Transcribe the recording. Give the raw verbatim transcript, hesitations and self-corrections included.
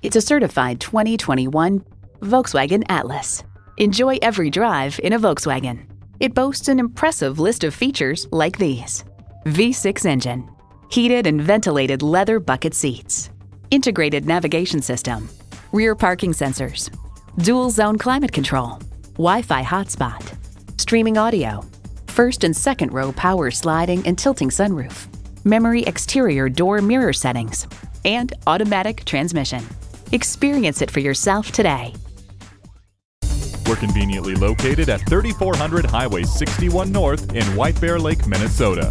It's a certified twenty twenty-one Volkswagen Atlas. Enjoy every drive in a Volkswagen. It boasts an impressive list of features like these: V six engine, heated and ventilated leather bucket seats, integrated navigation system, rear parking sensors, dual zone climate control, Wi-Fi hotspot, streaming audio, first and second row power sliding and tilting sunroof, memory exterior door mirror settings, and automatic transmission. Experience it for yourself today. We're conveniently located at thirty-four hundred Highway sixty-one North in White Bear Lake, Minnesota.